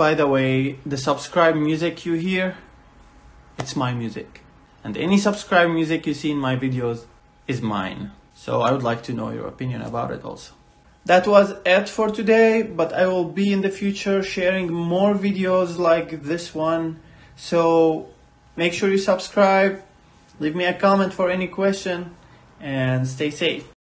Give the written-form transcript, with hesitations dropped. By the way, the subscribe music you hear, it's my music. And any subscribe music you see in my videos is mine. So I would like to know your opinion about it also. That was it for today, but I will be in the future sharing more videos like this one. So make sure you subscribe, leave me a comment for any question, and stay safe.